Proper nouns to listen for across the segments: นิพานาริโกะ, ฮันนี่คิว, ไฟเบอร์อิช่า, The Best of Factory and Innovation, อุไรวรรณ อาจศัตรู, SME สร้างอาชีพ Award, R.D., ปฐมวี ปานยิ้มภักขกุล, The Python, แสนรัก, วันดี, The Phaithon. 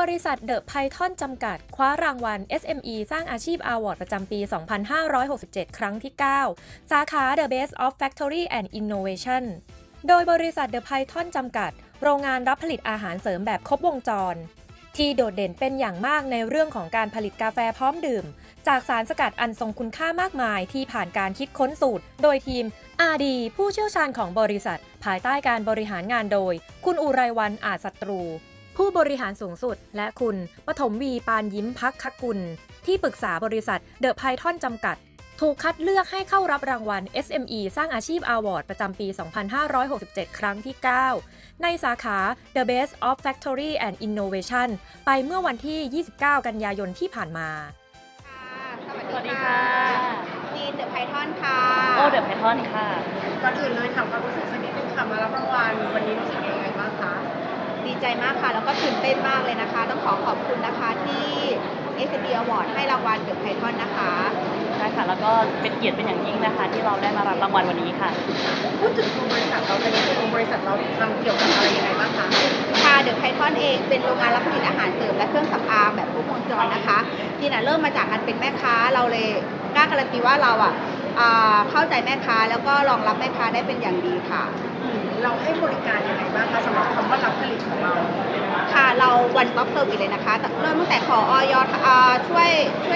บริษัท The Python จำกัดคว้ารางวัล SME สร้างอาชีพ Award ประจำปี 2567 ครั้งที่ 9 สาขา The Best of Factory and Innovation โดยบริษัท The Python จำกัดโรงงานรับผลิตอาหารเสริมแบบครบวงจรที่โดดเด่นเป็นอย่างมากในเรื่องของการผลิตกาแฟพร้อมดื่มจากสารสกัดอันทรงคุณค่ามากมายที่ผ่านการคิดค้นสูตรโดยทีม R.D. ผู้เชี่ยวชาญของบริษัทภายใต้การบริหารงานโดยคุณอุไรวรรณ อาจศัตรูผู้บริหารสูงสุดและคุณปฐมวี ปานยิ้มภักขกุลที่ปรึกษาบริษัท The Python จำกัดถูกคัดเลือกให้เข้ารับรางวัล SME สร้างอาชีพ Award ประจำปี 2567 ครั้งที่ 9 ในสาขา The Best of Factory and Innovation ไปเมื่อวันที่ 29 กันยายนที่ผ่านมาสวัสดีค่ะมี The Python ค่ะโอ้ The Python ค่ะก่อนอื่นเลยถามความรู้สึกสักนิดนึงค่ะมารับรางวัลวันนี้รู้สึกยังไงบ้างคะดีใจมากค่ะแล้วก็ตื่นเต้นมากเลยนะคะต้องขอบคุณนะคะที่ SME Award ให้รางวัล The Python นะคะค่ะแล้วก็เป็นเกียรติเป็นอย่างยิ่งนะคะที่เราได้มารับรางวัลวันนี้ค่ะพูดถึงโรงบริษัทเราเป็นบริษัทเราทำเกี่ยวกับอะไรยังไงบ้างคะค่ะเดอะไพทอนเองเป็นโรงงานรับผลิตอาหารเสริมและเครื่องสำอางแบบครบวงจรนะคะที่น่ะเริ่มมาจากการเป็นแม่ค้าเราเลยกล้าการันตีว่าเราเข้าใจแม่ค้าแล้วก็รองรับแม่ค้าได้เป็นอย่างดีค่ะเราให้บริการยังไงบ้างคะสำหรับคำว่ารับผลิตของเราค่ะเราวันสต็อปเซอร์วิสเลยนะคะเริ่มตั้งแต่ขออย.ช่ว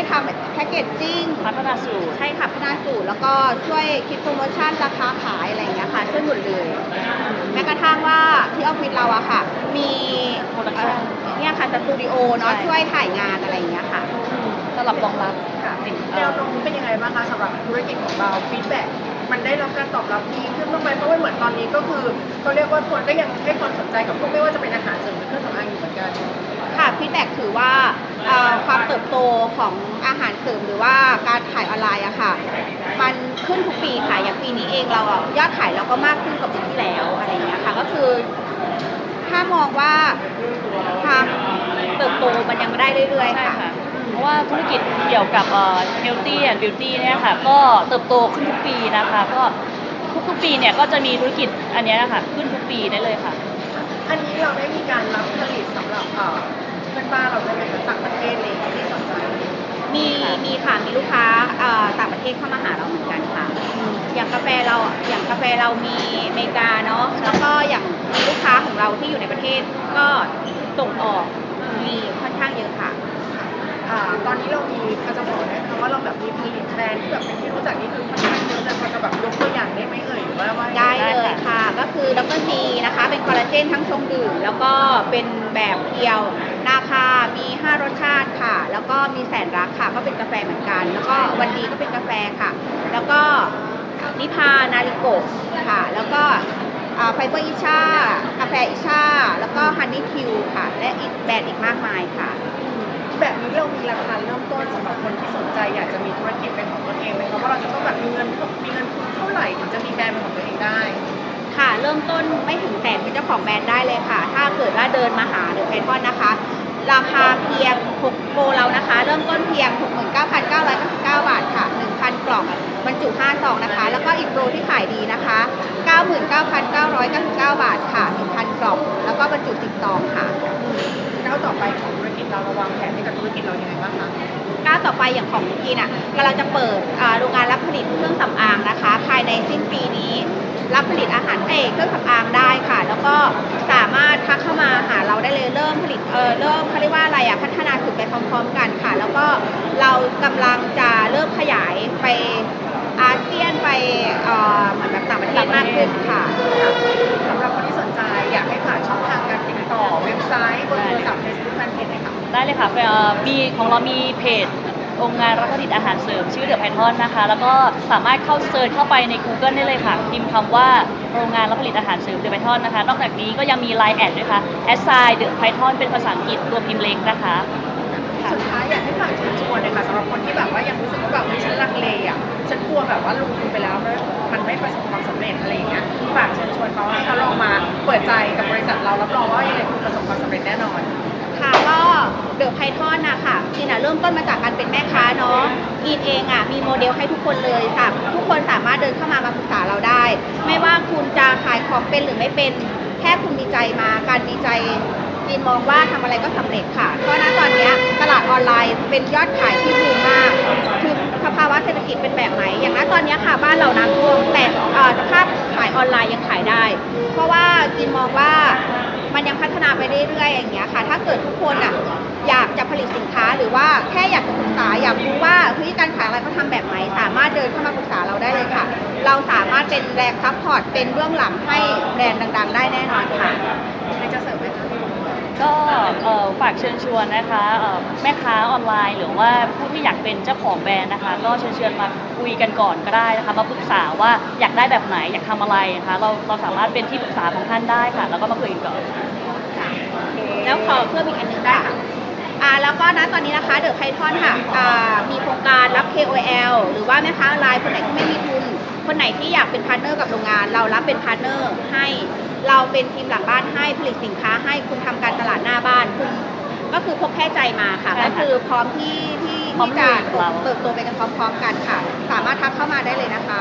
ยทำแพ็กเกจจิ้งพัฒนาสูตรใช่ค่ะพัฒนาสูตรแล้วก็ช่วยคิดโปรโมชั่นราคาขายอะไรอย่างเงี้ยค่ะช่วยหมดเลยแม้กระทั่งว่าที่ออฟฟิศเราอะค่ะมีเนี่ยค่ะสตูดิโอเนาะช่วยถ่ายงานอะไรอย่างเงี้ยค่ะสำหรับรองรับค่ะแนวโน้มเป็นยังไงบ้างคะสำหรับธุรกิจของเราฟีดแบ็กมันได้รับการตอบรับดีขึ้นบ้างไหมเพราะว่าเหมือนตอนนี้ก็คือเขาเรียกว่าคนก็ยังให้ความสนใจกับพวกไม่ว่าจะเป็นอาหารเสริมหรือเครื่องสำอางอยู่เหมือนกันค่ะฟีดแบ็กถือว่าความเติบโตของอาหารเสริมหรือว่าการขายออนไลน์อะค่ะมันขึ้นทุกปีค่ะอย่างปีนี้เองเรายอดขายเราก็มากขึ้นกว่าปีที่แล้วอะไรอย่างเงี้ยค่ะก็คือถ้ามองว่าความเติบโตมันยังได้เรื่อยๆค่ะเพราะว่าธุรกิจเกี่ยวกับHealthy and Beauty เนี่ยค่ะก็เติบโตขึ้นทุกปีนะคะก็ทุกปีเนี่ยก็จะมีธุรกิจอันนี้นะคะขึ้นทุกปีได้เลยค่ะอันนี้เราได้มีการรับผลิตสำหรับเพื่อนบ้านเราจะเป็นต่างประเทศเองที่สนใจมีค่ะมีลูกค้าต่างประเทศเข้ามาหาเราเหมือนกันค่ะอย่างกาแฟเรามีอเมริกาเนาะแล้วก็อย่างลูกค้าของเราที่อยู่ในประเทศก็ส่งออกมีค่อนข้างเยอะค่ะตอนนี้เรามีเขาจะบอกนะคะว่าเราแบบมีผลิตแบรนด์ที่แบบเป็นที่รู้จักนี่คือค่อนข้างเยอะแต่พอจะแบบยกตัวอย่างได้ไหมเอ่ยหรือว่าได้เลยค่ะก็คือดร.นีนะคะเป็นคอลลาเจนทั้งชงดื่มแล้วก็เป็นแบบเพียวนาคามี5รสชาติค่ะแล้วก็มีแสนรักค่ะก็เป็นกาแฟเหมือนกันแล้วก็วันดีก็เป็นกาแฟค่ะแล้วก็นิพานาริโกะค่ะแล้วก็ไฟเบอร์อิช่ากาแฟอิช่าแล้วก็ฮันนี่คิวค่ะและอีกแบรนด์อีกมากมายค่ะแบบนี้เรามีราคาเริ่มต้นสำหรับคนที่สนใจอยากจะมีธุรกิจเป็นของตัวเองไหมคะว่าเราจะต้องแบบมีเงินทุนเท่าไหร่ถึงจะมีแบรนด์เป็นของตัวเองได้ค่ะเริ่มต้นไม่ถึงแสนเป็นเจ้าของแบรนด์ได้เลยค่ะถ้าเกิดว่าเดินมาหาเดอะไพทอนนะคะราคาเพียง6โปรเรานะคะเริ่มต้นเพียง 69,999 บาทค่ะ 1,000 กล่องบรรจุ5ซองนะคะแล้วก็อีกโปรที่ขายดีนะคะ 99,999 บาทค่ะ 1,000 กล่องแล้วก็บรรจุ10ซองค่ะก้าวต่อไปของธุรกิจเราวางแผนให้กับธุรกิจเราอย่างไรบ้างคะก้าวต่อไปอย่างของพี่น่ะก็เราจะเปิดโรงงานรับผลิตเครื่องสำอางนะคะภายในสิ้นปีนี้รับผลิตอาหารเครื่องสำอางได้ค่ะแล้วก็สามารถทักเข้ามาหาเราได้เลยเริ่มผลิตเริ่มเขาเรียกว่าอะไรพัฒนาสูตรไปพร้อมๆกันค่ะแล้วก็เรากำลังจะเริ่มขยายไปอาเซียนไปเหมือนแบบต่างประเทศมากขึ้นค่ะสำหรับคนที่สนใจอยากให้ฝากช่องทางการติดต่อเว็บไซต์บนโทรศัพท์ Facebook แฟนเพจเลยค่ะได้เลยค่ะมีของเรามีเพจองค์งานรับผลิตอาหารเสริมชื่อ The Python นะคะแล้วก็สามารถเข้าเซิร์ชเข้าไปใน Google ได้เลยค่ะพิมพ์คำว่าโรงงานรับผลิตอาหารเสริม The Python นะคะนอกจากนี้ก็ยังมี Line แอดด้วยค่ะ The Python เป็นภาษาอังกฤษตัวพิมพ์เล็กนะคะสุดท้ายอยากให้ฝากชวนเลยค่ะสำหรับคนที่แบบว่ายังรู้สึกว่าแบบไม่ฉันลังเลฉันกลัวแบบว่าลงทุนไปแล้วมันไม่ประสบความสำเร็จอะไรอย่างเงี้ยฝากชวนเขาให้เขาลองมาเปิดใจกับบริษัทเรารับรองว่ายังไงคุณประสบความสำเร็จแน่นอนค่ะก็เดอะไพทอนนะคะนี่นะเริ่มต้นมาจากการเป็นแม่ค้าเนาะอีนเองมีโมเดลให้ทุกคนเลยค่ะทุกคนสามารถเดินเข้ามาปรึกษาเราได้ไม่ว่าคุณจะขายของเป็นหรือไม่เป็นแค่คุณมีใจมาการมีใจ จีนมองว่าทำอะไรก็สำเร็จค่ะเพราะณตอนนี้ตลาดออนไลน์เป็นยอดขายที่บูมมากคือสภาวะเศรษฐกิจเป็นแบบไหนอย่างณตอนนี้ค่ะบ้านเราน้ำท่วมแต่สภาพขายออนไลน์ยังขายได้เพราะว่าจีนมองว่ามันยังพัฒนาไปเรื่อยๆอย่างเงี้ยค่ะถ้าเกิดทุกคนอ่ะอยากจะผลิตสินค้าหรือว่าแค่อยากจะปรึกษาอยากรู้ว่าวิธีการขายอะไรเขาทำแบบไหนสามารถเดินเข้ามาปรึกษาเราได้เลยค่ะเราสามารถเป็นแรงซัพพอร์ตเป็นเบื้องหลังให้แบรนด์ดังๆได้แน่นอนค่ะใครจะเสริมไหมคะก็ฝากเชิญชวนนะคะแม่ค้าออนไลน์หรือว่าผู้ที่อยากเป็นเจ้าของแบรนด์นะคะก็เชิญมาคุยกันก่อนก็ได้นะคะมาปรึกษาว่าอยากได้แบบไหนอยากทำอะไรนะคะเราสามารถเป็นที่ปรึกษาของท่านได้ค่ะแล้วก็มาคุยกันก่อนแล้วขอเพิ่มอีกอันนึงได้ค่ะแล้วก็นะตอนนี้นะคะThe Phaithonค่ะมีโครงการรับ KOL หรือว่าแม่ค้าออนไลน์คนไหนที่ไม่มีทุนคนไหนที่อยากเป็นพาร์ทเนอร์กับโรงงานเรารับเป็นพาร์ทเนอร์ให้เราเป็นทีมหลังบ้านให้ผลิตสินค้าให้คุณทำการตลาดหน้าบ้านคุณก็คือพกแค่ใจมาค่ะก็คือพร้อมที่จะเติบโตไปกันพร้อมๆกันค่ะสามารถทักเข้ามาได้เลยนะคะ